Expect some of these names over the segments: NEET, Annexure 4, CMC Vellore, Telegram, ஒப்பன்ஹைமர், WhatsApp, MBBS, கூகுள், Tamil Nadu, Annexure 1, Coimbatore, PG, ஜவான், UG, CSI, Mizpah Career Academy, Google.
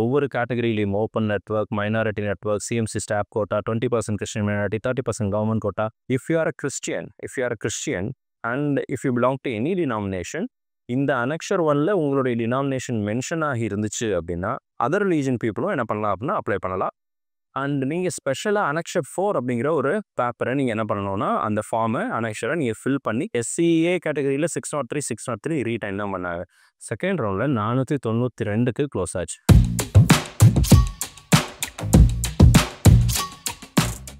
over category open network, minority network, CMC staff quota, 20% Christian minority, 30% government quota. If you are a Christian and if you belong to any denomination, in the Annexure 1 la ungalde denomination mention aagi irundichu appadina other religion people enna pannalam apply pannalam. And neenga special Annexure 4 abingra oru paper neenga enna pannanona and the form annexure neenga fill panni SCA category la 603 retain dhaan pannaanga. Second round la 492 ku close aachu.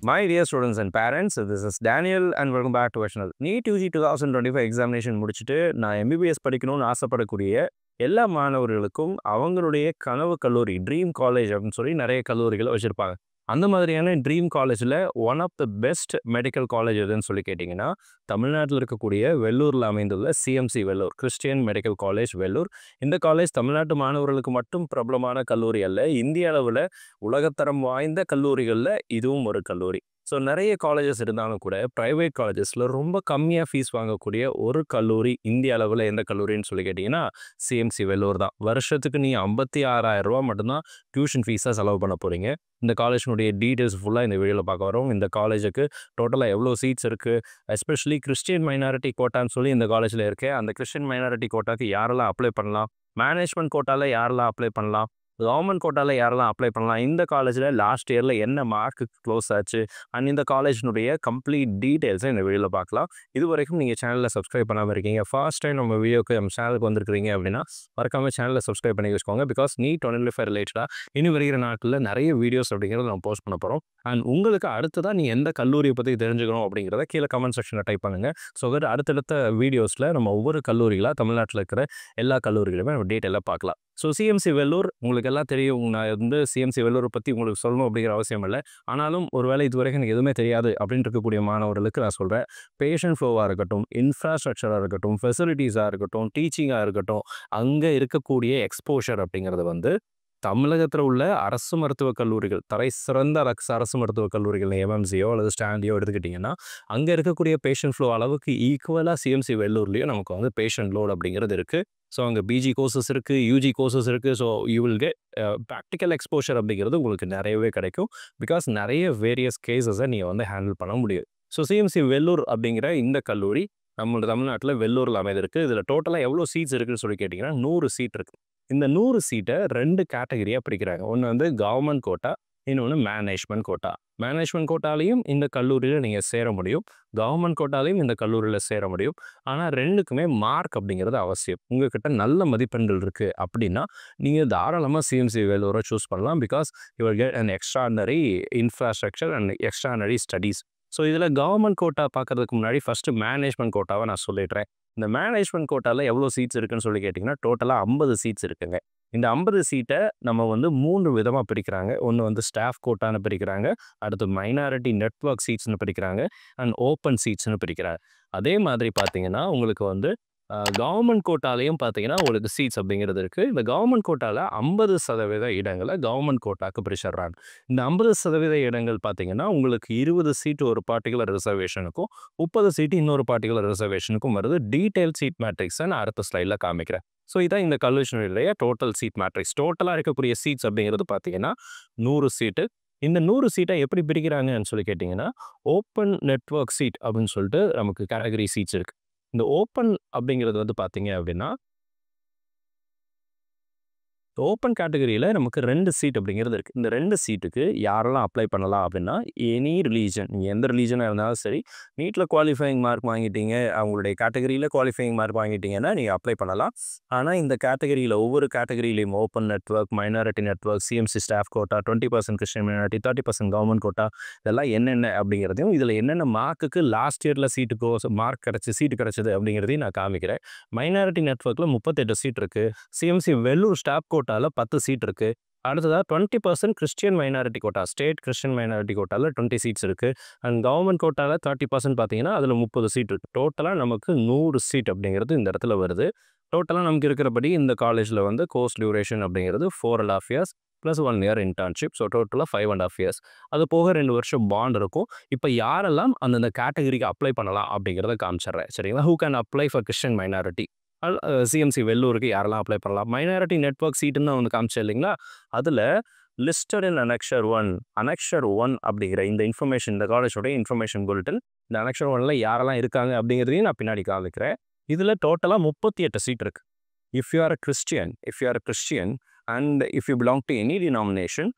My dear students and parents, this is Daniel and welcome back to our channel. NEET UG 2025 examination முடிச்சிட்டு நான் MBBS படிக்கணும்னு ஆசைப்படக்கூடிய எல்லா மாணவர்களுக்கும் அவங்களுடைய கனவு கல்லூரி dream college அப்படின்னு சொல்லி நிறைய கல்லூரிகள் வச்சிருப்பாங்க. அந்த மாதிரியான ட்ரீம் காலேஜில் one of the best medical college எதுன்னு சொல்லி கேட்டிங்கன்னா தமிழ்நாட்டில் இருக்கக்கூடிய வெள்ளூரில் அமைந்துள்ள CMC Vellore, Christian medical college Vellore. இந்த காலேஜ் தமிழ்நாட்டு மாணவர்களுக்கு மட்டும் பிரபலமான கல்லூரி அல்ல, இந்திய அளவில் உலகத்தரம் வாய்ந்த கல்லூரிகளில் இதுவும் ஒரு கல்லூரி. ஸோ நிறைய காலேஜஸ் இருந்தாலும் கூட ப்ரைவேட் காலேஜஸில் ரொம்ப கம்மியாக ஃபீஸ் வாங்கக்கூடிய ஒரு கல்லூரி இந்திய அளவில் எந்த கல்லூரின்னு சொல்லி கேட்டிங்கன்னா சிஎம்சி வெள்ளூர் தான். வருஷத்துக்கு நீ 56,000 ரூபா மட்டும்தான் டியூஷன் ஃபீஸாக செலவு பண்ண போகிறீங்க. இந்த காலேஜினுடைய டீட்டெயில்ஸ் ஃபுல்லாக இந்த வீடியோவில் பார்க்க வரோம். இந்த காலேஜுக்கு டோட்டலாக எவ்வளோ சீட்ஸ் இருக்குது, எஸ்பெஷலி கிறிஸ்டியன் மைனாரிட்டி கோட்டான்னு சொல்லி இந்த காலேஜில் இருக்குது, அந்த கிறிஸ்டியன் மைனாரிட்டி கோட்டாக்கு யாரெல்லாம் அப்ளை பண்ணலாம், மேனேஜ்மெண்ட் கோட்டாவில் யாரெல்லாம் அப்ளை பண்ணலாம், கவர்மெண்ட் கோட்டாவில் யாரெல்லாம் அப்ளை பண்ணலாம், இந்த காலேஜில் லாஸ்ட் இயரில் என்ன மார்க்கு க்ளோஸ் ஆச்சு அண்ட் இந்த காலேஜினுடைய கம்ப்ளீட் டீட்டெயில்ஸை இந்த வீடியோவில் பார்க்கலாம். இது வரைக்கும் நீங்கள் சேனலில் சப்ஸ்கிரைப் பண்ணாமல் இருக்கீங்க, ஃபர்ஸ்ட் டைம் நம்ம வீடியோக்கு நம்ம சேனலுக்கு வந்திருக்கிறீங்க அப்படின்னா மறக்காமல் சேனலில் சப்ஸ்கிரைப் பண்ணி வச்சுக்கோங்க. பிகாஸ் நீட் 2025 ரிலேட்டடாக இனி வருகிற நாட்களில் நிறைய வீடியோஸ் அப்படிங்கிறத நம்ம போஸ்ட் பண்ண போகிறோம். அண்ட் உங்களுக்கு அடுத்ததாக நீ எந்த கல்லூரியை பற்றி தெரிஞ்சுக்கணும் அப்படிங்கிறத கீழே கமெண்ட் செக்ஷனில் டைப் பண்ணுங்கள். ஸோ அது அடுத்தடுத்த வீடியோஸில் நம்ம ஒவ்வொரு கல்லூரிகளாக தமிழ்நாட்டில் இருக்கிற எல்லா கல்லூரிகளுமே நம்ம டீட்டெயிலாக பார்க்கலாம். ஸோ சிஎம்சி வெள்ளூர் உங்களுக்கு எல்லாம் தெரியும். நான் வந்து சிஎம்சி வெள்ளூரை பற்றி உங்களுக்கு சொல்லணும் அப்படிங்கிற அவசியம் இல்லை. ஆனாலும் ஒருவேளை இதுவரைக்கும் எனக்கு எதுவுமே தெரியாது அப்படின்னு இருக்கக்கூடிய மாணவர்களுக்கு நான் சொல்கிறேன், பேஷண்ட் ஃப்ளோவாக இருக்கட்டும், இன்ஃப்ராஸ்ட்ரக்சராக இருக்கட்டும், ஃபெசிலிட்டிஸாக இருக்கட்டும், டீச்சிங்காக இருக்கட்டும், அங்கே இருக்கக்கூடிய எக்ஸ்போஷர் அப்படிங்கிறது வந்து தமிழகத்தில் உள்ள அரசு மருத்துவக் கல்லூரிகள், தரை சிறந்த அரசு மருத்துவக் கல்லூரிகள் எம்எம்சியோ அல்லது ஸ்டாண்டியோ எடுத்துக்கிட்டிங்கன்னா அங்கே இருக்கக்கூடிய பேஷண்ட் ஃப்ளோ அளவுக்கு ஈக்குவலாக சிஎம்சி வெள்ளூர்லேயும் நமக்கு வந்து பேஷண்ட் லோட் அப்படிங்கிறது இருக்குது. ஸோ அங்கே பிஜி கோர்சஸ் இருக்குது, யூஜி கோர்சஸ் இருக்குது. So you will get practical exposure அப்படிங்கிறது உங்களுக்கு நிறையவே கிடைக்கும். பிகாஸ் நிறைய வேரியஸ் கேஸஸை நீங்கள் வந்து ஹேண்டில் பண்ண முடியும். ஸோ சிஎம்சி வெள்ளூர் அப்படிங்கிற இந்த கல்லூரி நம்மளோட தமிழ்நாட்டில் வெள்ளூரில் அமைந்திருக்கு. இதில் டோட்டலாக எவ்வளோ சீட்ஸ் இருக்குதுன்னு சொல்லி கேட்டிங்கன்னா 100 சீட் இருக்குது. இந்த 100 சீட்டை ரெண்டு கேட்டகரியாக பிரிக்கிறாங்க. ஒன்று வந்து கவர்மெண்ட் கோட்டா, இன்னொன்று மேனேஜ்மெண்ட் கோட்டா. மேனேஜ்மெண்ட் கோட்டாலையும் இந்த கல்லூரியில் நீங்கள் சேர முடியும், கவர்மெண்ட் கோட்டாலையும் இந்த கல்லூரியில் சேர முடியும். ஆனால் ரெண்டுக்குமே மார்க் அப்படிங்கிறது அவசியம். உங்கள்கிட்ட நல்ல மதிப்பெண்கள் இருக்குது அப்படின்னா நீங்கள் தாராளமாக சிஎம்சி வேலூரை சூஸ் பண்ணலாம். Because you will get and extraordinary infrastructure and extraordinary studies. So இதில் கவர்மெண்ட் கோட்டா பார்க்குறதுக்கு முன்னாடி ஃபஸ்ட்டு மேனேஜ்மெண்ட் கோட்டாவை நான் சொல்லிடுறேன். இந்த மேனேஜ்மெண்ட் கோட்டாவில் எவ்வளோ சீட்ஸ் இருக்குதுன்னு சொல்லி கேட்டிங்கன்னா டோட்டலாக 50 சீட்ஸ் இருக்குங்க. இந்த 50 சீட்டை நம்ம வந்து 3 விதமாக பிரிக்கிறாங்க. ஒன்று வந்து ஸ்டாஃப் கோட்டான்னு பிரிக்கிறாங்க, அடுத்து மைனாரிட்டி நெட்வொர்க் சீட்ஸ்னு பிரிக்கிறாங்க, அண்ட் ஓப்பன் சீட்ஸ்னு பிரிக்கிறாங்க. அதே மாதிரி பார்த்திங்கன்னா உங்களுக்கு வந்து கவர்மெண்ட் கோட்டாலையும் பார்த்திங்கன்னா உங்களுக்கு சீட்ஸ் அப்படிங்கிறது இருக்குது. இந்த கவர்மெண்ட் கோட்டாவில் 50% இடங்களை கவர்மெண்ட் கோட்டாவுக்கு பிரிச்சிடுறாங்க. இந்த 50% இடங்கள் பார்த்திங்கன்னா உங்களுக்கு 20 சீட்டு ஒரு பார்ட்டிகுலர் ரிசர்வேஷனுக்கும் 30 சீட்டு இன்னொரு பார்ட்டிகுலர் ரிசர்வேஷனுக்கும் வருது. டீட்டெயில் சீட் மேட்ரிக்ஸை நான் அடுத்த ஸ்லைடில் காமிக்கிறேன். ஸோ இதான் இந்த கல்லூரியினுடைய டோட்டல் சீட் மேட்ரிக்ஸ். டோட்டலாக இருக்கக்கூடிய சீட்ஸ் அப்படிங்கிறது பார்த்திங்கன்னா 100 சீட்டு. இந்த 100 சீட்டை எப்படி பிரிக்கிறாங்கன்னு சொல்லி கேட்டிங்கன்னா ஓப்பன் நெட்வொர்க் சீட் அப்படின்னு சொல்லிட்டு நமக்கு கேட்டகரி சீட்ஸ் இருக்குது. இந்த ஓப்பன் அப்படிங்கிறது வந்து பார்த்தீங்க அப்படின்னா ஓப்பன் கேட்டகரியில் நமக்கு 2 சீட் அப்படிங்கிறது இருக்குது. இந்த 2 சீட்டுக்கு யாரெல்லாம் அப்ளை பண்ணலாம் அப்படின்னா எனி ரிலீஜன், நீங்கள் எந்த ரிலீஜனாக இருந்தாலும் சரி, நீட்டில் குவாலிஃபையிங் மார்க் வாங்கிட்டீங்க, அவங்களுடைய கேட்டகரியில் குவாலிஃபையிங் மார்க் வாங்கிட்டீங்கன்னா நீங்கள் அப்ளை பண்ணலாம். ஆனால் இந்த கேட்டகரியில் ஒவ்வொரு கேட்டகரியிலையும் open network, minority network, CMC staff quota, 20% Christian minority, 30% government quota, இதெல்லாம் என்னென்ன அப்படிங்கிறதையும் இதில் என்னென்ன மார்க்குக்கு லாஸ்ட் இயரில் சீட்டுக்கோ மார்க் கிடச்சி சீட்டு கிடச்சிது அப்படிங்கிறதையும் நான் காமிக்கிறேன். மைனாரிட்டி நெட்வொர்க்கில் 38 சீட் இருக்குது. CMC Vellore staff quota 10 seat இருக்குது. அடுத்ததாக 20% Christian minority quota, state Christian minority கோட்டாவில் 20 சீட்ஸ் இருக்குது. அண்ட் கவர்மெண்ட் கோட்டாவில் 30% பார்த்தீங்கன்னா அதில் 30 சீட் இருக்குது. டோட்டலாக நமக்கு 100 சீட் அப்படிங்கிறது இந்த இடத்துல வருது. டோட்டலாக நமக்கு இருக்கிறபடி இந்த காலேஜில் வந்து கோர்ஸ் டியூரேஷன் அப்படிங்கிறது 4.5 years plus 1 year internship. So டோட்டலாக 5.5 இயர்ஸ். அது போக 2 வருஷம் பாண்ட் இருக்கும். இப்போ யாரெல்லாம் அந்தந்த கேட்டகரிக்கு அப்ளை பண்ணலாம் அப்படிங்கிறத காமிச்சிட்றேன் சரிங்களா. Who can apply for Christian minority? CMC Vellore யாரெல்லாம் அப்ளை பண்ணலாம் minority network seat ன்னு வந்து காமிச்சேன் இல்லைங்களா அதுல listed in Annexure 1 Annexure 1 அப்படிங்கிற இந்த இன்ஃபர்மேஷன் இந்த காலேஜோட இன்ஃபர்மேஷன் புல்லட்டின் இந்த Annexure 1ல யாரெல்லாம் இருக்காங்க அப்படிங்கிறதையும் நான் பின்னாடி காமிக்கிறேன் இதுல டோட்டலா 38 சீட் இருக்கு if you are a Christian and if you belong to any denomination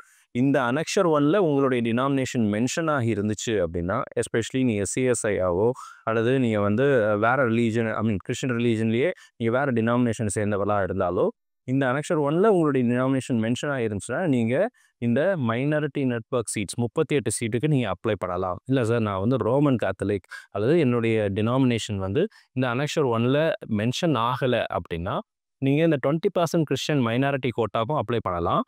இந்த Annexure 1ல உங்களுடைய denomination mention ஆகி இருந்துச்சு அப்படின்னா especially நீங்க CSI ஆவோ அல்லது நீங்க வந்து வேற religion Christian religionலயே நீங்க வேற denomination சேர்ந்தவளா இருந்தாலோ இந்த Annexure 1ல உங்களுடைய denomination mention ஆகி இருந்துச்சுனா நீங்க இந்த minority network seats 38 சீட்டுக்கு நீங்க அப்ளை பண்ணலாம் இல்ல சார் நான் வந்து ரோமன் கேத்தலிக் அல்லது என்னுடைய denomination வந்து இந்த Annexure 1ல mention ஆகல அப்படினா நீங்க இந்த 20% Christian minority quotaக்கும் அப்ளை பண்ணலாம்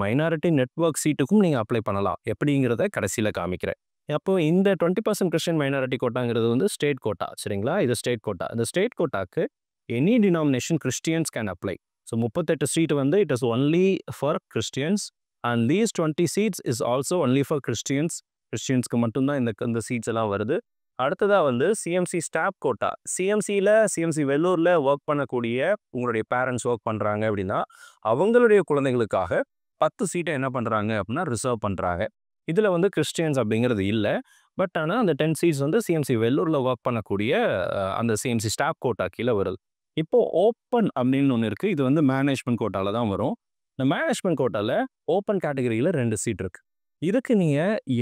Minority network seat க்கும் நீங்க அப்ளை பண்ணலாம் எப்படிங்கறதை கடைசில காமிக்கிறேன் அப்போ இந்த 20% Christian minority கோட்டாங்கிறது வந்து ஸ்டேட் கோட்டா சரிங்களா இது ஸ்டேட் கோட்டா இந்த ஸ்டேட் கோட்டாக்கு any denomination Christians can apply so 38 seat வந்து it is only for Christians and these 20 seats is also only for Christiansக்கு மட்டும் தான் இந்த சீட்ஸ் எல்லாம் வருது அடுத்ததா வந்து CMC staff quota CMC Velloreல work பண்ணக்கூடிய உங்களுடைய parents work பண்றாங்க அப்படினா அவங்களுடைய குழந்தைகளுக்காக 10 சீட்டை என்ன பண்றாங்க அப்படினா ரிசர்வ் பண்றாங்க இதுல வந்து கிறிஸ்டியன்ஸ் அப்படிங்கிறது இல்ல பட் ஆனா அந்த 10 சீட்ஸ் வந்து CMC Velloreல வர்க் பண்ணக்கூடிய அந்த CMC ஸ்டாஃப் கோட்டா கீழ வருது இப்போ ஓபன் அப்படினு ஒன்னு இருக்கு இது வந்து மேனேஜ்மென்ட் கோட்டால தான் வரும் இந்த மேனேஜ்மென்ட் கோட்டால ஓபன் கேட்டகரியில 2 சீட் இருக்கு இதுக்கு நீங்க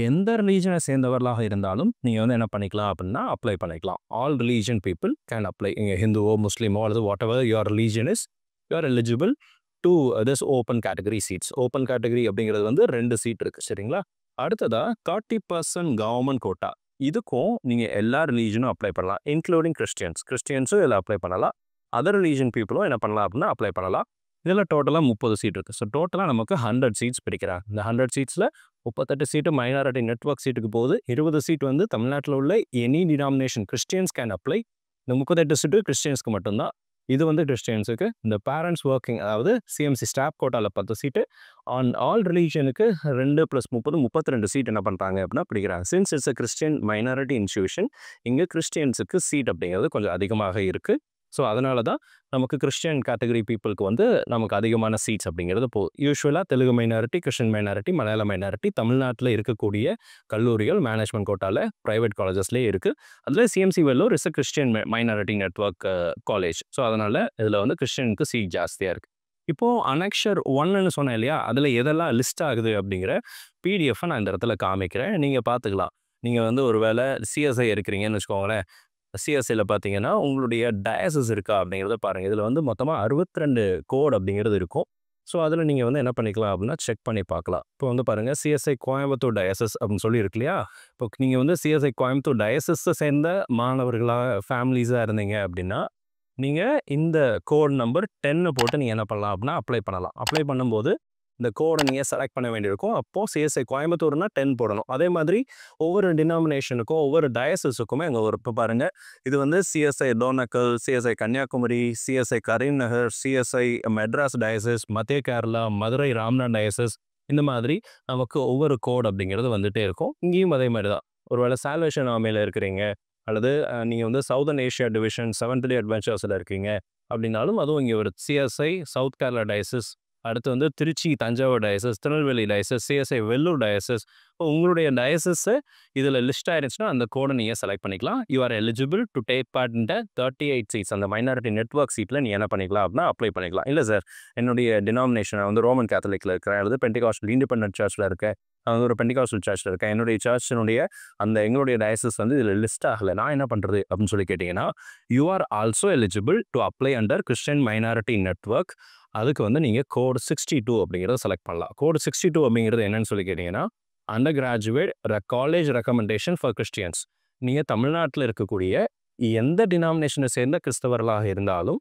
எந்த ரிலிஜனை சேர்ந்தவர்களாக இருந்தாலும் நீங்க வந்து என்ன பண்ணிக்கலாம் அப்படினா அப்ளை பண்ணிக்கலாம் all religion people can apply ஹிந்துவோ முஸ்லிமோ அல்லது whatever your religion is you are eligible to this open category seats open category அப்படிங்கிறது வந்து 2 சீட் இருக்கு சரிங்களா அடுத்ததா 30% கவர்மெண்ட் கோட்டா இதுக்கும் நீங்க எல்லா ரிலிஜனும் அப்ளை பண்ணலாம் இன்க்ளூடிங் கிறிஸ்டியன்ஸும் இதில் அப்ளை பண்ணலாம் அதர் ரிலிஜன் பீப்புளும் என்ன பண்ணலாம் அப்படின்னா அப்ளை பண்ணலாம் இதில் டோட்டலாக 30 சீட் இருக்கு ஸோ டோட்டலாக நமக்கு 100 சீட்ஸ் பிடிக்கிறாங்க இந்த 100 சீட்ஸில் 38 சீட்டு மைனாரிட்டி நெட்வொர்க் சீட்டுக்கு போகுது 20 சீட் வந்து தமிழ்நாட்டில் உள்ள any denomination Christians can apply இந்த 38 சீட்டு கிறிஸ்டியன்ஸ்க்கு மட்டும்தான் இது வந்து கிறிஸ்டியன்ஸுக்கு இந்த பேரண்ட்ஸ் ஒர்க்கிங் அதாவது CMC ஸ்டாஃப் கோட்டாவில் 10 சீட்டு ஆன் ஆல் ரிலீஜனுக்கு 2 + 30 = 32 சீட் என்ன பண்ணுறாங்க அப்படின்னா பிடிக்கிறாங்க since it's a Christian minority institution இங்கே கிறிஸ்டியன்ஸுக்கு சீட் அப்படிங்கிறது கொஞ்சம் அதிகமாக இருக்குது ஸோ அதனால தான் நமக்கு கிறிஸ்டியன் கேட்டகரி பீப்புளுக்கு வந்து நமக்கு அதிகமான சீட்ஸ் அப்படிங்கிறது போகுது யூஸ்வலாக தெலுங்கு மைனாரிட்டி கிறிஸ்டியன் மைனாரிட்டி மலையாள மைனாரிட்டி தமிழ்நாட்டில் இருக்கக்கூடிய கல்லூரிகள் மேனேஜ்மெண்ட் கோட்டாவில் ப்ரைவேட் காலேஜஸ்லேயே இருக்குது அதில் CMC Vellore is a Christian minority network college so அதனால் இதில் வந்து கிறிஸ்டியனுக்கு சீட் ஜாஸ்தியாக இருக்குது இப்போது Annexure 1ன்னு சொன்னேன் இல்லையா அதில் எதெல்லாம் லிஸ்ட் ஆகுது அப்படிங்கிற PDF-ஐ நான் இந்த இடத்துல காமிக்கிறேன் நீங்கள் பார்த்துக்கலாம் நீங்கள் வந்து ஒரு வேளை CSI இருக்கிறீங்கன்னு வச்சுக்கோங்களேன் CSIல பார்த்தீங்கன்னா உங்களுடைய டயசஸ் இருக்கா அப்படிங்கிறத பாருங்கள் இதில் வந்து மொத்தமாக 62 கோட் அப்படிங்கிறது இருக்கும் ஸோ அதில் நீங்கள் வந்து என்ன பண்ணிக்கலாம் அப்படின்னா செக் பண்ணி பார்க்கலாம் இப்போ வந்து பாருங்கள் CSI கோயம்புத்தூர் டயசஸ் அப்படின்னு சொல்லி இருக்கு இல்லையா இப்போ நீங்கள் வந்து CSI கோயம்புத்தூர் டயசஸை சேர்ந்த மாணவர்களாக ஃபேமிலிஸாக இருந்தீங்க அப்படின்னா நீங்கள் இந்த கோட் நம்பர் 10 போட்டு நீங்கள் என்ன பண்ணலாம் அப்படின்னா அப்ளை பண்ணலாம் அப்ளை பண்ணும்போது இந்த கோடை நீங்கள் செலக்ட் பண்ண வேண்டியிருக்கும் அப்போது CSI கோயம்புத்தூர்னா 10 போடணும் அதே மாதிரி ஒவ்வொரு டினாமினேஷனுக்கும் ஒவ்வொரு டயசஸுக்குமே அங்கே ஒரு இப்போ பாருங்கள் இது வந்து CSI Dornakal CSI Kanyakumari CSI Karimnagar CSI Madras diocese மத்திய கேரளா மதுரை ராம்நாத் டயசஸ் இந்த மாதிரி நமக்கு ஒவ்வொரு கோட் அப்படிங்கிறது வந்துகிட்டே இருக்கும் இங்கேயும் அதே மாதிரி தான் ஒருவேளை சால்வேஷன் ஆர்மியில் இருக்கிறீங்க அல்லது நீங்கள் வந்து southern Asia division 7th day அட்வென்ச்சர்ஸில் இருக்கீங்க அப்படின்னாலும் அதுவும் இங்கே ஒரு CSI சவுத் கேரளா டயசஸ் அடுத்து வந்து Trichy Thanjavur diocese Tirunelveli diocese CSI Vellore diocese உங்களுடைய டயசஸ்ஸு இதில் லிஸ்ட் ஆயிருந்துச்சுன்னா அந்த கோடை நீங்கள் செலக்ட் பண்ணிக்கலாம் you are eligible to take part in the 38 seats அந்த மைனாரிட்டி நெட்வொர்க் சீட்டில் நீங்கள் என்ன பண்ணிக்கலாம் அப்படின்னா அப்ளை பண்ணிக்கலாம் இல்லை சார் என்னுடைய டினாமினேஷன் வந்து ரோமன் கேத்தலிக்கில் இருக்கிறேன் அல்லது பெண்டிகாஸ்டல் இண்டிபெண்டன்ட் சர்ச்சில் இருக்கேன் அது ஒரு பெண்டிகாஸ்டல் சர்ச்சில் இருக்கேன் என்னுடைய சர்ச்சினுடைய அந்த எங்களுடைய டயசஸ் வந்து இதில் லிஸ்ட் ஆகலை நான் என்ன பண்ணுறது அப்படின்னு சொல்லி கேட்டிங்கன்னா you are also eligible to apply under Christian minority network அதுக்கு வந்து நீங்கள் கோட் 62 அப்படிங்கிறத செலக்ட் பண்ணலாம் கோட் 62 அப்படிங்கிறது என்னன்னு சொல்லி கேட்டிங்கன்னா undergraduate college recommendation for Christians நீங்கள் தமிழ்நாட்டில் இருக்கக்கூடிய எந்த டினாமினேஷனை சேர்ந்த கிறிஸ்தவர்களாக இருந்தாலும்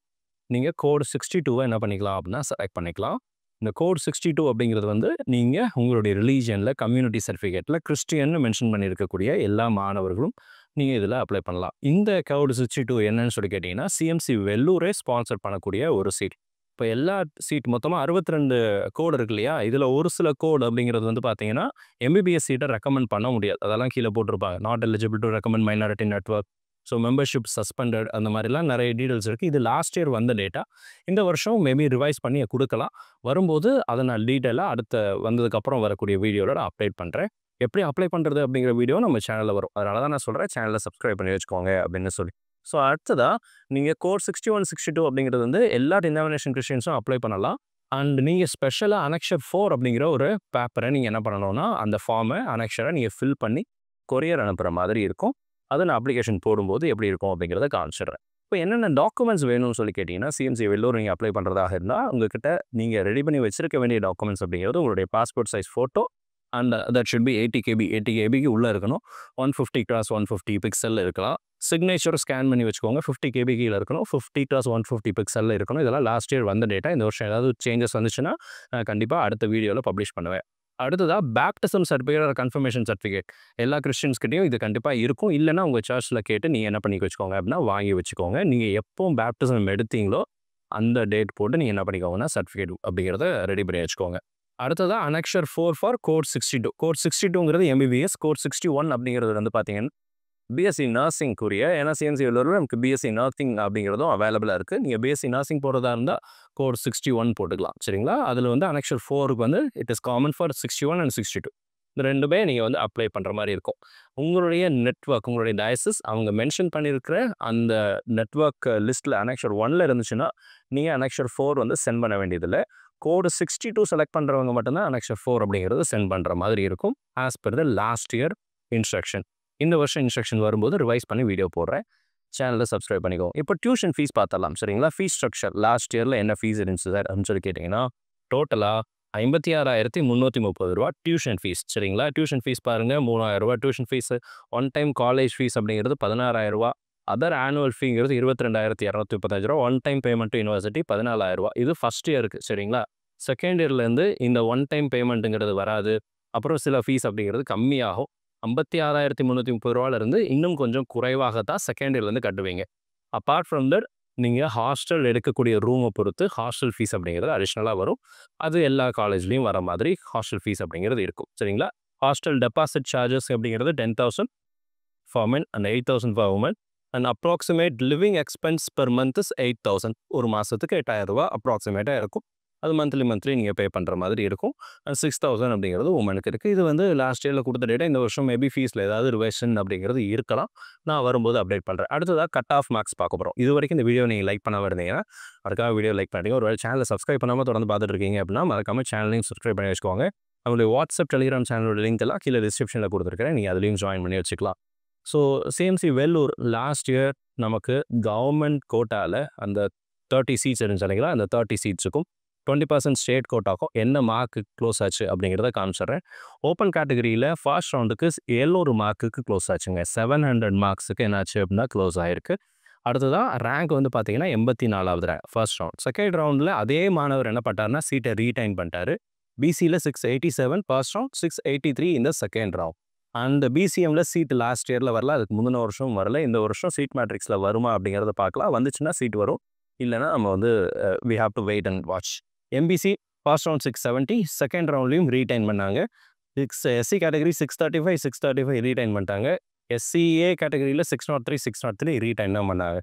நீங்கள் கோட் 62-ஐ என்ன பண்ணிக்கலாம் அப்படின்னா செலக்ட் பண்ணிக்கலாம் இந்த கோட் 62 அப்படிங்கிறது வந்து நீங்கள் உங்களுடைய ரிலீஜனில் கம்யூனிட்டி சர்டிஃபிகேட்டில் கிறிஸ்டியன்னு மென்ஷன் பண்ணியிருக்கக்கூடிய எல்லா மாணவர்களும் நீங்கள் இதில் அப்ளை பண்ணலாம் இந்த கோட் 62 என்னன்னு சொல்லி கேட்டிங்கன்னா CMC Vellore ஸ்பான்சர் பண்ணக்கூடிய ஒரு சீட் இப்போ எல்லா சீட் மொத்தமாக 62 கோடு இருக்கு இல்லையா இதில் ஒரு சில கோடு அப்படிங்கிறது வந்து பார்த்தீங்கன்னா MBBS சீட்டை ரெக்கமெண்ட் பண்ண முடியாது அதெல்லாம் கீழே போட்டிருப்பாங்க not eligible to recommend minority network So membership suspended and the Marilla Nare details. The last year won the data. In the version, maybe revise Pania Kudakala, Varumbode, Adana Lidella at the one of the Kapra video update Pandre. எப்படி apply பண்றது அப்படிங்கற video நம்ம சேனல்ல வரும். அதனால தான் நான் சொல்றேன் சேனலை Subscribe பண்ணி வெச்சுக்கோங்க அப்படினு சொல்லி. சோ அடுத்ததா நீங்க கோர் 61 62 அப்படிங்கிறது வந்து எல்லா denomination Christiansம் அப்ளை பண்ணலாம். And நீங்க ஸ்பெஷலா Annexure 4 அப்படிங்கற ஒரு பேப்பரை நீங்க என்ன பண்ணனும்னா அந்த ஃபார்மை Annexure நீங்க ஃபில் பண்ணி courier அனுப்புற மாதிரி இருக்கும். அத நான் அப்ளிகேஷன் போடும்போது எப்படி இருக்கும் அப்படிங்கறத காமிச்சறேன். இப்போ என்னென்ன டாக்குமெண்ட்ஸ் வேணும்னு சொல்லி கேட்டிங்கனா CMC Vellore நீங்க அப்ளை பண்றதாக இருந்தா உங்ககிட்ட நீங்க ரெடி பண்ணி வச்சிருக்க வேண்டிய டாக்குமெண்ட்ஸ் அப்படிங்கிறது உங்களுடைய passport size photo and that should be 80 KB க்கு உள்ள இருக்கணும் 150x150 pixel இருக்கலாம் signature scan பண்ணி வெச்சுக்கோங்க 50 KB கீழ இருக்கணும் 50x150 pixel இருக்கணும் இதெல்லாம் last year வந்த டேட்டா இந்த வருஷம் ஏதாவது changes வந்துச்சுனா கண்டிப்பா அடுத்த வீடியோல பப்ளிஷ் பண்ணுவேன் அடுத்ததா baptism certificate or confirmation certificate எல்லா கிறிஸ்டியன்ஸ் கிட்டயும் இது கண்டிப்பா இருக்கும் இல்லனா உங்க சர்ச்ல கேட்டு நீங்க என்ன பண்ணி வெச்சுக்கோங்க அப்படினா வாங்கி வெச்சுக்கோங்க நீங்க எப்போ baptism எடுத்தீங்களோ அந்த டேட் போட்டு நீங்க என்ன பண்ணிக்கோங்கனா certificate அப்படிங்கறத ரெடி பண்ணி வெச்சுக்கோங்க அடுத்ததா Annexure 4 for Code 62. Code 62ங்கிறது MBBS, Code 61 அப்படிங்கிறது வந்து பாத்தீங்கன்னா BSc Nursing குறிய. ஏன்னா CMC Vellore நமக்கு BSc Nursing அப்படிங்கிறதும் அவைலபிளா இருக்கு. நீங்க BSc Nursing போறதா இருந்தா Code 61 போட்டுக்கலாம். சரிங்களா? அதுல வந்து Annexure 4க்கு வந்து it is common for 61 and 62. இந்த ரெண்டுமே நீங்க வந்து அப்ளை பண்ற மாதிரி இருக்கும். உங்களுடைய நெட்வொர்க், உங்களுடைய டயசிஸ் அவங்க மென்ஷன் பண்ணியிருக்கிற அந்த நெட்வொர்க் லிஸ்ட்ல Annexure 1ல இருந்துச்சுன்னா நீங்க Annexure 4 வந்து சென்ட் பண்ண வேண்டியதில்லை. Code 62 select பண்றவங்க மட்டும் தான் Annexure 4 அப்படிங்கறது சென்ட் பண்ற மாதிரி இருக்கும் as per the last year instruction இந்த வருஷம் இன்ஸ்ட்ரக்ஷன் வரும்போது ரிவைஸ் பண்ணி வீடியோ போடுறேன் சேனலை Subscribe பண்ணிக்கோங்க இப்போ டியூஷன் ஃபீஸ் பார்த்தலாம் சரிங்களா ஃபீஸ் ஸ்ட்ரக்சர் லாஸ்ட் இயர்ல என்ன ஃபீஸ் இருந்துச்சு சார் அப்படின்னு சொல்லி கேட்டிங்கன்னா டோட்டலா 56330 ரூபாய் டியூஷன் ஃபீஸ் சரிங்களா டியூஷன் ஃபீஸ் பாருங்க 3000 ரூபாய் tuition fees one time college fees அப்படிங்கிறது 16000 ரூபாய் அதர் ஆனுவல் ஃபீங்கிறது 22235 ரூபா one time payment to university 14000 ரூபா இது ஃபர்ஸ்ட் இயருக்கு சரிங்களா செகண்ட் இயர்லேருந்து இந்த ஒன் டைம் பேமெண்ட்டுங்கிறது வராது அப்புறம் சில ஃபீஸ் அப்படிங்கிறது கம்மியாகும் 56330 ரூபாலேருந்து இன்னும் கொஞ்சம் குறைவாக தான் செகண்ட் இயர்லேருந்து கட்டுவீங்க அப்பார்ட் ஃப்ரம் தட் நீங்கள் ஹாஸ்டல் எடுக்கக்கூடிய ரூமை பொறுத்து ஹாஸ்டல் ஃபீஸ் அப்படிங்கிறது அடிஷ்னலாக வரும் அது எல்லா காலேஜ்லேயும் வர மாதிரி ஹாஸ்டல் ஃபீஸ் அப்படிங்கிறது இருக்கும் சரிங்களா ஹாஸ்டல் டெபாசிட் சார்ஜஸ் அப்படிங்கிறது 10,000 for men and 8,000 for women and approximate living expense per month is 8,000 ஒரு மாசத்துக்கு 8000 ரூபாய் approximate இருக்கும் அது monthly நீங்க பே பண்ற மாதிரி இருக்கும் 6,000 அப்படிங்கிறது உமனுக்கு இருக்கு இது வந்து லாஸ்ட் இயர்ல கொடுத்த டேட்டா இந்த வருஷம் மேபி ஃபீஸ்ல ஏதாவது ரிவைஷன் அப்படிங்கிறது இருக்கலாம் நான் வரும்போது அப்டேட் பண்றேன் அடுத்ததா கட் ஆஃப் மார்க்ஸ் பார்க்க போறோம் இது வரைக்கும் இந்த வீடியோ நீங்க லைக் பண்ணாம இருந்தீங்கன்னா அதுக்காக வீடியோ லைக் பண்ணிடுங்க ஒருவேளை சேனலை Subscribe பண்ணாம தொடர்ந்து பார்த்துட்டு இருக்கீங்க அப்படினா மறக்காம சேனலையும் Subscribe பண்ணி வெச்சுக்கோங்க நம்மளுடைய WhatsApp Telegram சேனலோட லிங்க் எல்லாம் கீழ டிஸ்கிரிப்ஷன்ல கொடுத்திருக்கேன் நீங்க அதுலயும் ஜாயின் பண்ணி வெச்சுக்கலாம் So CMC Vellore last year நமக்கு கவர்மெண்ட் கோட்டால அந்த 30 சீட்ஸ் இருந்துச்சுங்களா அந்த 30 சீட்ஸுக்கும் 20% ஸ்டேட் கோட்டாக்கும் என்ன மார்க்கு க்ளோஸ் ஆச்சு அப்படிங்கிறத காமிச்சிடுறேன் ஓப்பன் கேட்டகரியில் ஃபர்ஸ்ட் ரவுண்டுக்கு 700 மார்க்குக்கு க்ளோஸ் ஆச்சுங்க 700 மார்க்ஸுக்கு என்னாச்சு அப்படின்னா க்ளோஸ் ஆயிருக்கு அடுத்ததான் ரேங்க் வந்து பார்த்தீங்கன்னா 84வது ரேங்க் ஃபர்ஸ்ட் ரவுண்ட் செகண்ட் ரவுண்டில் அதே மாணவர் என்ன பண்ணாருன்னா சீட்டை ரீடைன் பண்ணிட்டாரு பிசியில் 687 ஃபர்ஸ்ட் ரவுண்ட் 683 இந்த செகண்ட் ரவுண்ட் அந்த பிசிஎம்ல சீட் லாஸ்ட் இயர்ல வரல அதுக்கு முந்தின வருஷம் வரல இந்த வருஷம் சீட் மேட்ரிக்ஸில் வருமா அப்படிங்கிறத பார்க்கலாம் வந்துச்சுன்னா சீட் வரும் இல்லைனா நம்ம வந்து we have to wait and watch MBC first round 670 second ரவுண்ட்லையும் ரீடைன் பண்ணாங்க எஸ்சி கேட்டகரி 635 ரீடைன் பண்ணிட்டாங்க எஸ்சிஏ கேட்டகரியில் 603 ரீடைன் தான் பண்ணாங்க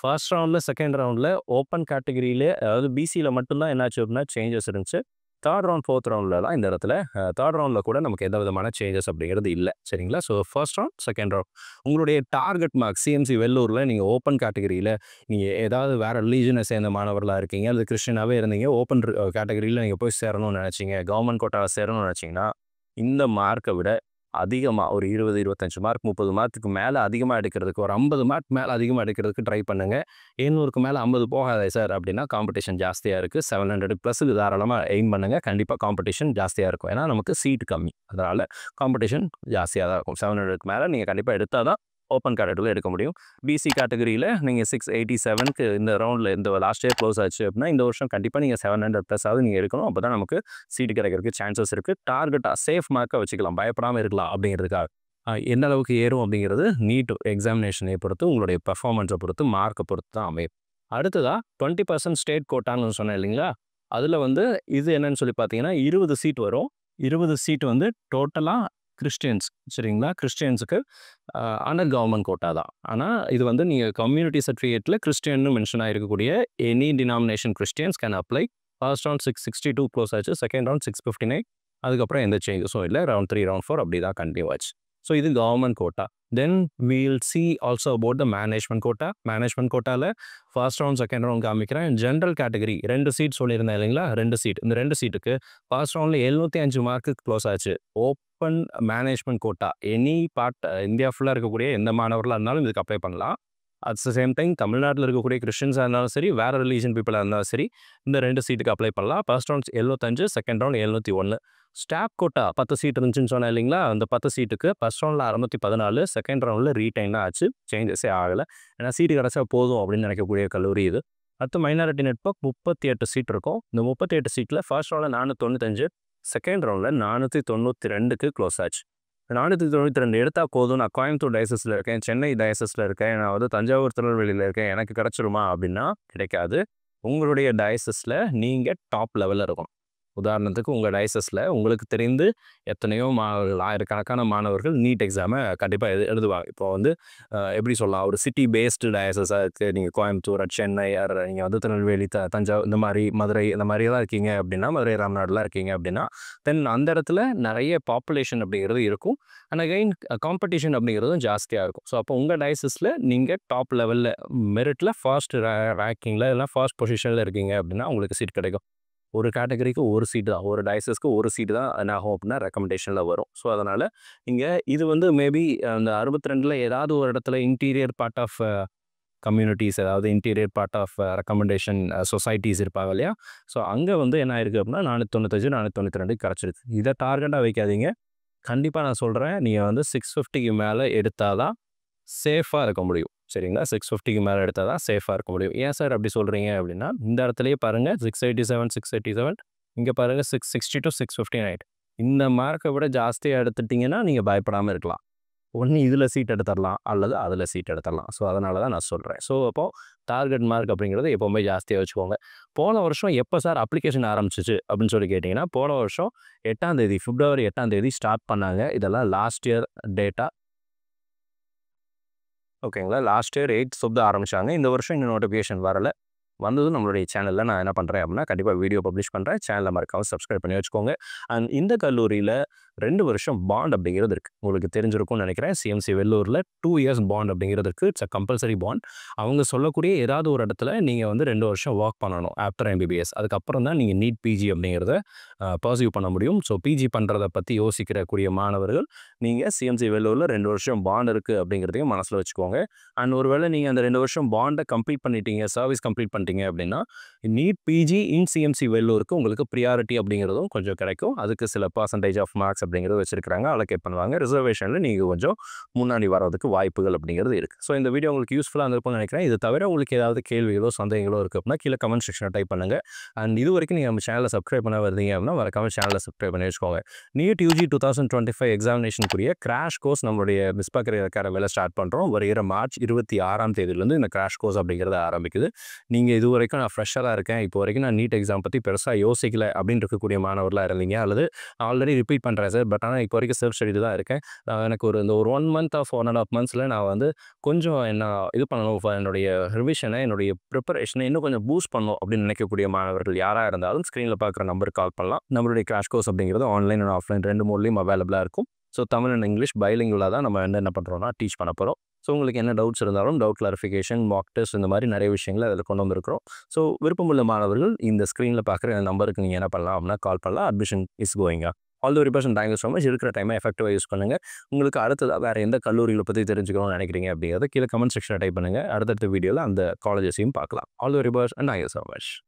ஃபர்ஸ்ட் ரவுண்டில் செகண்ட் ரவுண்டில் ஓப்பன் கேட்டகரியிலே அதாவது பிசியில் மட்டும்தான் என்னாச்சு அப்படின்னா சேஞ்சஸ் இருந்துச்சு தேர்ட் ரவுண்ட் ஃபோர்த் ரவுண்ட்லலாம் இந்த இடத்துல தேர்ட் ரவுண்டில் கூட நமக்கு எந்த விதமான சேஞ்சஸ் அப்படிங்கிறது இல்லை சரிங்களா so first round second round உங்களுடைய டார்கெட் மார்க் CMC Vellore நீங்கள் ஓப்பன் கேட்டகரியில் நீங்கள் ஏதாவது வேறு ரிலீஜனை சேர்ந்த மாணவர்களாக இருக்கீங்க அல்லது கிறிஸ்டியனாகவே இருந்தீங்க ஓப்பன் கேட்டகரியில் நீங்கள் போய் சேரணும்னு நினச்சிங்க கவர்மெண்ட் கோட்டாவை சேரணும்னு நினச்சிங்கன்னா இந்த மார்க்கை விட அதிகமாக ஒரு 20-25 மார்க் 30 மார்க்குக்கு மேலே அதிகமாக எடுக்கிறதுக்கு ஒரு 50 மார்க் மேலே அதிகமாக எடுக்கிறதுக்கு ட்ரை பண்ணுங்கள் 700க்கு மேலே 50 போகாதே சார் அப்படின்னா காம்படிஷன் ஜாஸ்தியாக இருக்குது 700+க்கு தாராளமாக எய்ம் பண்ணுங்கள் கண்டிப்பாக காம்படிஷன் ஜாஸ்தியாக இருக்கும் ஏன்னா நமக்கு சீட் கம்மி அதனால் காம்படிஷன் ஜாஸ்தியாக தான் இருக்கும் 700க்கு மேலே நீங்கள் கண்டிப்பாக எடுத்தால் தான் ஓப்பன் கேட்டகரியில் எடுக்க முடியும் பிசி கேட்டகரியில் நீங்கள் 687க்கு இந்த ரவுண்டில் இந்த லாஸ்ட் இயர் க்ளோஸ் ஆச்சு அப்படின்னா இந்த வருஷம் கண்டிப்பாக நீங்கள் 700+ஆவது நீங்கள் எடுக்கணும் அப்போ தான் நமக்கு சீட்டு கிடைக்கிறதுக்கு சான்சஸ் இருக்குது டார்கெட்டாக சேஃப் மார்க்காக வச்சுக்கலாம் பயப்படாமல் இருக்கலாம் அப்படிங்கிறதுக்காக எந்த அளவுக்கு ஏறும் அப்படிங்கிறது நீட் எக்ஸாமினேஷனை பொறுத்து உங்களுடைய பெர்ஃபார்மன்ஸை பொறுத்து மார்க்கை பொறுத்து தான் அமையும் அடுத்ததாக 20% ஸ்டேட் கோட்டான்னு சொன்னேன் இல்லைங்களா அதில் வந்து இது என்னன்னு சொல்லி பார்த்தீங்கன்னா 20 சீட் வரும் 20 சீட் வந்து டோட்டலாக கிறிஸ்டியன்ஸ் சரிங்களா, கிறிஸ்டியன்ஸுக்கு அண்டர் கவர்மெண்ட் கோட்டா தான். ஆனால் இது வந்து நீங்கள் கம்யூனிட்டி சர்டிஃபிகேட்டில் கிறிஸ்டியன்னு மென்ஷன் ஆகிருக்கக்கூடிய any denomination Christians can apply. First round 662 close ஆச்சு, செகண்ட் ரவுண்ட் 659, அதுக்கப்புறம் எந்த சேஞ்சஸும் இல்லை. ரவுண்ட் 3 ரவுண்ட் 4 அப்படி தான் கண்டினியூ ஆச்சு. ஸோ இது government quota. Then we'll see also about the management quota. Management quota la first round second round kaamikran general category rendu seat solirundha illingla, rendu seat, indha rendu seat ku first round la 705 mark close aachu. Open management quota any part India full la irukkudiya endha manavarla irundhalum idhukku apply pannalam. At the same time Tamil Nadu la irukkudiya Christians irundhalum seri vera religion people irundhalum seri indha rendu seat ku apply pannalam. First round 705, second round 701. Staff quota 10 seat இருந்துச்சுன்னு சொன்னேன் இல்லைங்களா, அந்த 10 சீட்டுக்கு first ரவுண்டில் 614, second ரவுண்டில் retain தான் ஆச்சு, சேஞ்சஸே ஆகலை. ஏன்னா சீட்டு கிடச்சா போதும் அப்படின்னு நினைக்கக்கூடிய கல்லூரி இது. அடுத்து மைனாரிட்டி நெட்வொர்க் 38 சீட் இருக்கும். இந்த 38 சீட்டில் ஃபர்ஸ்ட் ரவுண்டில் 495, செகண்ட் ரவுண்டில் 492க்கு க்ளோஸ் ஆச்சு. 492 எடுத்தால் போதும், நான் கோயம்புத்தூர் டயசஸில் இருக்கேன், சென்னை டயசஸில் இருக்கேன், நான் வந்து தஞ்சாவூர் திருநெல்வேலியில் இருக்கேன், எனக்கு கிடச்சிருமா அப்படின்னா கிடைக்காது. உங்களுடைய டயசஸில் நீங்கள் டாப் லெவலில் இருக்கணும். உதாரணத்துக்கு உங்கள் டயசஸில் உங்களுக்கு தெரிந்து எத்தனையோ ஆயிரக்கணக்கான மாணவர்கள் நீட் எக்ஸாமை கண்டிப்பாக எழுதுவாங்க. இப்போ வந்து எப்படி சொல்லலாம், ஒரு சிட்டி பேஸ்டு டயசஸாக இருக்குது, நீங்கள் கோயம்புத்தூர் சென்னை நீங்கள் வந்து திருநெல்வேலி தஞ்சாவூர் இந்த மாதிரி மதுரை இந்த மாதிரியெல்லாம் இருக்கீங்க அப்படின்னா, மதுரை ராமநாடுலாம் இருக்கீங்க அப்படின்னா தென் அந்த இடத்துல நிறைய பாப்புலேஷன் அப்படிங்கிறது இருக்கும். அண்ட் அகைன் காம்படிஷன் அப்படிங்கிறதும் ஜாஸ்தியாக இருக்கும். ஸோ அப்போ உங்கள் டயசஸில் நீங்கள் டாப் லெவலில் மெரிட்டில் ஃபர்ஸ்ட் ரேங்கிங்கில் இல்லைனா ஃபர்ஸ்ட் பொசிஷனில் இருக்கீங்க அப்படின்னா உங்களுக்கு சீட் கிடைக்கும். ஒரு கேட்டகரிக்கு ஒரு சீட்டு தான், ஒரு டயசஸ்க்கு ஒரு சீட்டு தான் என்னாகும் அப்படின்னா ரெக்கமெண்டேஷனில் வரும். ஸோ அதனால் இங்கே இது வந்து மேபி அந்த 62 ஏதாவது ஒரு இடத்துல இன்டீரியர் பார்ட் ஆஃப் கம்யூனிட்டிஸ், அதாவது interior part of recommendation societies இருப்பாங்க இல்லையா, ஸோ அங்கே வந்து என்ன ஆயிருக்கு அப்படின்னா 495, 492 கிடச்சிருக்கு. இதை டார்கெட்டாக வைக்காதீங்க. கண்டிப்பாக நான் சொல்கிறேன், நீங்கள் வந்து 650 மேலே எடுத்தால் தான் சேஃபாக இருக்க முடியும். சரிங்களா, 650 மேலே எடுத்தால் தான் சேஃபாக இருக்க முடியும். ஏன் சார் அப்படி சொல்கிறீங்க அப்படின்னா, இந்த இடத்துலையே பாருங்கள் 687, 687, இங்கே பாருங்கள் 660 to 659. இந்த மார்க்கை விட ஜாஸ்தியாக எடுத்துட்டிங்கன்னா நீங்கள் பயப்படாமல் இருக்கலாம். ஒன்று இதில் சீட் எடுத்துடலாம் அல்லது அதில் சீட் எடுத்துடலாம். ஸோ அதனால தான் நான் சொல்கிறேன். ஸோ அப்போது டார்கெட் மார்க் அப்படிங்கிறது எப்போவுமே ஜாஸ்தியாக வச்சுக்கோங்க. போன வருஷம் எப்போ சார் அப்ளிகேஷன் ஆரம்பிச்சிச்சு அப்படின்னு சொல்லி கேட்டிங்கன்னா, போன வருஷம் 8ஆம் தேதி, February 8ஆம் தேதி ஸ்டார்ட் பண்ணாங்க. இதெல்லாம் லாஸ்ட் இயர் டேட்டா ஓகேங்களா. லாஸ்ட் இயர் 8th ஆரம்பித்தாங்க. இந்த வருஷம் இன்னும் நோட்டிஃபிகேஷன் வரலை. வந்ததும் நம்மளுடைய சேனலில் நான் என்ன பண்ணுறேன் அப்படின்னா கண்டிப்பாக வீடியோ பப்ளிஷ் பண்ணுறேன். சேனலில் மறக்காமல் சப்ஸ்கிரைப் பண்ணி வச்சுக்கோங்க. அண்ட் இந்த கல்லூரியில் 2 வருஷம் பாண்ட் அப்படிங்கிறது இருக்குது, உங்களுக்கு தெரிஞ்சிருக்கும்னு நினைக்கிறேன். சிஎம்சி வெள்ளூரில் 2 years பாண்ட் அப்படிங்கிறது இருக்குது. It's a compulsory bond. அவங்க சொல்லக்கூடிய ஏதாவது ஒரு இடத்துல நீங்கள் வந்து 2 வருஷம் ஒர்க் பண்ணணும் ஆஃப்டர் MBBS. அதுக்கப்புறம் தான் நீங்கள் நீட் PG அப்படிங்கிறத பர்சியூ பண்ண முடியும். ஸோ PG பண்ணுறதை பற்றி யோசிக்கிறக்கூடிய மாணவர்கள் நீங்கள் சிஎம்சி வெள்ளூரில் 2 வருஷம் பாண்ட் இருக்குது அப்படிங்கிறதையும் மனசில் வச்சுக்கோங்க. அண்ட் ஒருவேளை நீங்கள் அந்த 2 வருஷம் பாண்டை கம்ப்ளீட் பண்ணிட்டீங்க, சர்வீஸ் கம்ப்ளீட் பண்ணிட்டீங்க அப்படின்னா நீட் PG இன் சிஎம்சி வெள்ளூருக்கு உங்களுக்கு ப்ரியாரிட்டி அப்படிங்கிறதும் கொஞ்சம் கிடைக்கும். அதுக்கு சில பர்சன்டேஜ் ஆஃப் மார்க்ஸ் அப்படிங்கிறது வச்சிருக்காங்க, அலோகேட் பண்ணுவாங்க. ரிசர்வேஷனில் நீங்கள் கொஞ்சம் முன்னாடி வரதுக்கு வாய்ப்புகள் அப்படிங்கிறது இருக்குது. ஸோ இந்த வீடியோ உங்களுக்கு யூஸ்ஃபுல்லாக இருந்திருக்கும்னு நினைக்கிறேன். இது தவிர உங்களுக்கு ஏதாவது கேள்விகளோ சந்தேகங்களோ இருக்குது அப்படின்னா கீழே கமெண்ட் செக்ஷனில் டைப் பண்ணுங்கள். அண்ட் இது வரைக்கும் நீங்கள் நம்ம சேனலை சப்ஸ்கிரைப் பண்ண வருதீங்க அப்படின்னா மறக்காமல் சேனலை சப்ஸ்கிரைப் பண்ணி வச்சுக்கோங்க. நீட் UG 2025 எக்ஸாமினேஷனுக்குரிய கிராஷ் கோர்ஸ் நம்மளுடைய மிஸ்பாக்கர் வேலை ஸ்டார்ட் பண்ணுறோம். வருகிற March 26ஆம் தேதியிலேருந்து இந்த கிராஷ் கோர்ஸ் அப்படிங்கிறத ஆரம்பிக்குது. நீங்கள் இது வரைக்கும் நான் ஃப்ரெஷ்ஷராக இருக்கேன், இப்போ வரைக்கும் நான் நீட் எக்ஸாம் பற்றி பெருசாக யோசிக்கல அப்படின்னு இருக்கக்கூடிய மாணவர்களாக இருந்தீங்க, அல்லது ஆல்ரெடி ரிப்பீட் பண்ணுறேன் சார் பட் ஆனால் இப்போ வரைக்கும் செல்ஃப் ஸ்டடி தான் இருக்கேன், எனக்கு இந்த ஒரு 1 month or 1.5 months நான் வந்து கொஞ்சம் என்ன இது பண்ணணும், என்னுடைய ரிவிஷனை என்னுடைய ப்ரிப்பரேஷனை இன்னும் கொஞ்சம் பூஸ்ட் பண்ணணும் அப்படின்னு நினைக்கக்கூடிய மாணவர்கள் யாராக இருந்தாலும் ஸ்க்ரீனில் பார்க்குற நம்பருக்கு கால் பண்ணலாம். நம்மளுடைய கிராஷ் கோர்ஸ் அப்படிங்கிறது ஆன்லைன் அண்ட் ஆஃப்லைன் 2 மோட்லேயும் அவைலபிளாக இருக்கும். ஸோ தமிழ் அண்ட் இங்கிலீஷ் பைலிங்குலாக தான் நம்ம என்ன பண்ணுறோம்னா டீச் பண்ண போகிறோம். ஸோ உங்களுக்கு என்ன டவுட்ஸ் இருந்தாலும் டவுட் கிளாரிஃபிகேஷன், மாக் டெஸ்ட், இந்த மாதிரி நிறைய விஷயங்களை அதில் கொண்டு வந்திருக்கிறோம். ஸோ விருப்பமுள்ள மாணவர்கள் இந்த ஸ்க்ரீனில் பார்க்குற நம்பருக்கு நீங்கள் என்ன பண்ணலாம் அப்படின்னா கால் பண்ணலாம். அட்மிஷன் இஸ் கோயிங்கா ஆல் ஒரு பர்சன். Thank you so much. இருக்கிற டைமை எஃபெக்டிவாக யூஸ் பண்ணுங்கள். உங்களுக்கு அடுத்ததாக வேறு எந்த கல்லூரிகளை பற்றி தெரிஞ்சுக்கணும்னு நினைக்கிறீங்க அப்படிங்கிறத கீழே கமெண்ட் செக்ஷனில் டைப் பண்ணுங்கள். அடுத்தடுத்த வீடியோவில் அந்த காலேஜஸையும் பார்க்கலாம். ஆல் ஒரு பர்சன். Thank you so much.